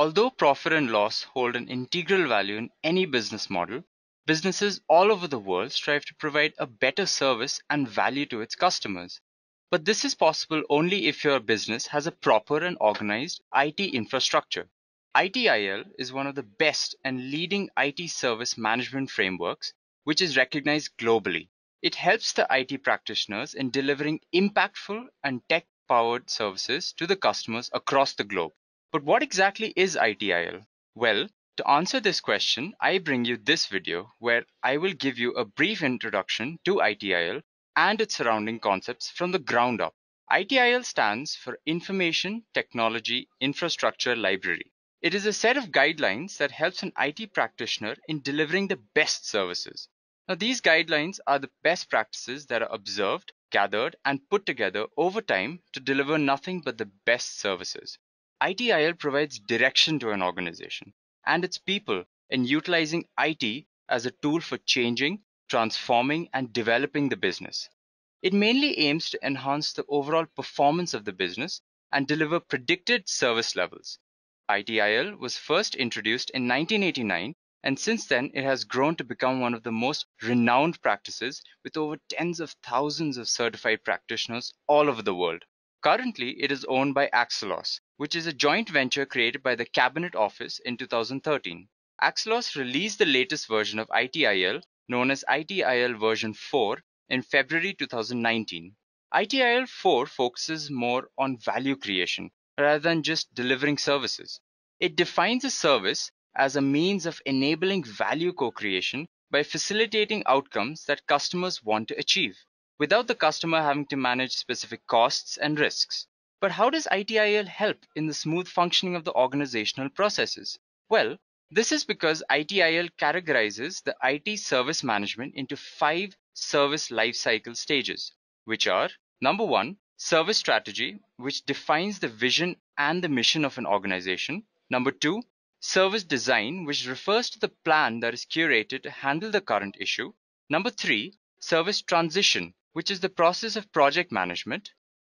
Although profit and loss hold an integral value in any business model, businesses all over the world strive to provide a better service and value to its customers. But this is possible only if your business has a proper and organized IT infrastructure. ITIL is one of the best and leading IT service management frameworks, which is recognized globally. It helps the IT practitioners in delivering impactful and tech-powered services to the customers across the globe. But what exactly is ITIL? Well, to answer this question, I bring you this video where I will give you a brief introduction to ITIL and its surrounding concepts from the ground up. ITIL stands for Information Technology Infrastructure Library. It is a set of guidelines that helps an IT practitioner in delivering the best services. Now, these guidelines are the best practices that are observed, gathered, and put together over time to deliver nothing but the best services. ITIL provides direction to an organization and its people in utilizing IT as a tool for changing, transforming, and developing the business. It mainly aims to enhance the overall performance of the business and deliver predicted service levels. ITIL was first introduced in 1989, and since then it has grown to become one of the most renowned practices with over tens of thousands of certified practitioners all over the world. Currently, it is owned by Axelos, which is a joint venture created by the Cabinet Office in 2013. Axelos released the latest version of ITIL, known as ITIL version 4, in February 2019. ITIL 4 focuses more on value creation rather than just delivering services. It defines a service as a means of enabling value co-creation by facilitating outcomes that customers want to achieve, without the customer having to manage specific costs and risks. But how does ITIL help in the smooth functioning of the organizational processes? Well, this is because ITIL categorizes the IT service management into 5 service lifecycle stages, which are: number 1, service strategy, which defines the vision and the mission of an organization. Number 2, service design, which refers to the plan that is curated to handle the current issue. Number 3, service transition, which is the process of project management.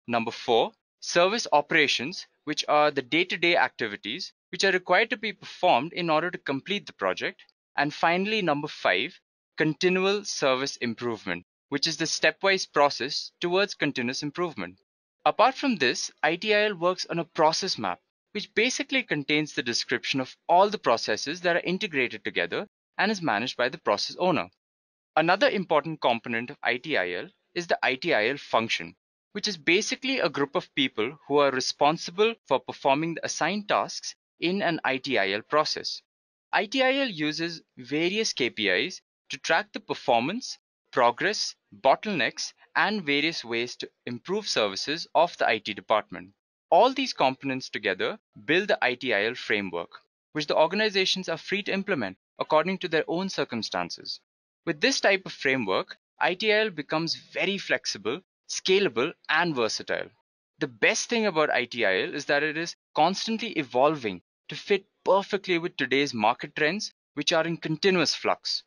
Number 4, service operations, which are the day-to-day activities which are required to be performed in order to complete the project. And finally, number 5, continual service improvement, which is the stepwise process towards continuous improvement. Apart from this, ITIL works on a process map, which basically contains the description of all the processes that are integrated together and is managed by the process owner. Another important component of ITIL is the ITIL function, which is basically a group of people who are responsible for performing the assigned tasks in an ITIL process. ITIL uses various KPIs to track the performance, progress, bottlenecks, and various ways to improve services of the IT department. All these components together build the ITIL framework, which the organizations are free to implement according to their own circumstances. With this type of framework, ITIL becomes very flexible, scalable, and versatile. The best thing about ITIL is that it is constantly evolving to fit perfectly with today's market trends, which are in continuous flux.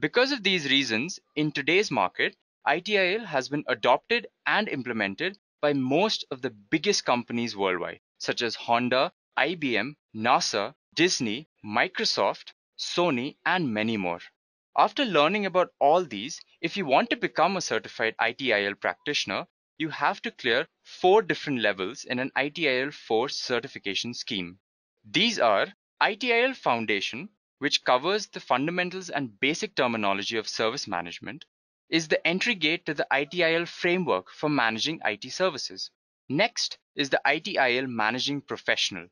Because of these reasons, in today's market, ITIL has been adopted and implemented by most of the biggest companies worldwide, such as Honda, IBM, NASA, Disney, Microsoft, Sony, and many more. After learning about all these, if you want to become a certified ITIL practitioner, you have to clear 4 different levels in an ITIL 4 certification scheme. These are ITIL Foundation, which covers the fundamentals and basic terminology of service management, is the entry gate to the ITIL framework for managing IT services. Next is the ITIL Managing Professional.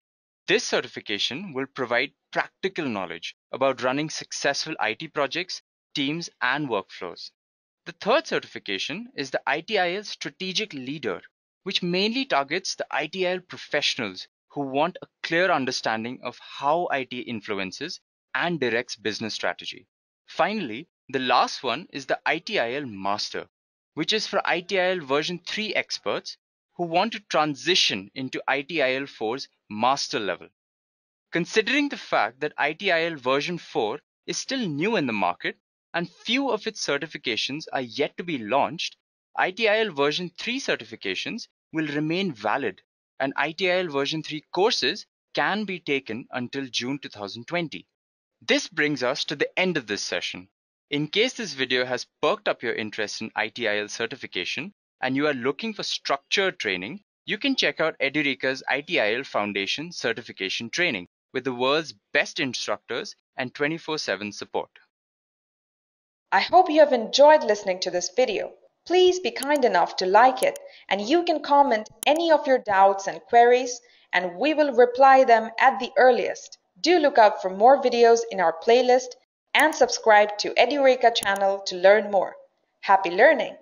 This certification will provide practical knowledge about running successful IT projects, teams, and workflows. The third certification is the ITIL Strategic Leader, which mainly targets the ITIL professionals who want a clear understanding of how IT influences and directs business strategy. Finally, the last one is the ITIL Master, which is for ITIL version 3 experts who want to transition into ITIL 4's master level. Considering the fact that ITIL version 4 is still new in the market and few of its certifications are yet to be launched, ITIL version 3 certifications will remain valid and ITIL version 3 courses can be taken until June 2020. This brings us to the end of this session. In case this video has perked up your interest in ITIL certification and you are looking for structured training, you can check out Edureka's ITIL Foundation certification training with the world's best instructors and 24/7 support. I hope you have enjoyed listening to this video. Please be kind enough to like it, and you can comment any of your doubts and queries, and we will reply them at the earliest. Do look out for more videos in our playlist and subscribe to Edureka channel to learn more. Happy learning!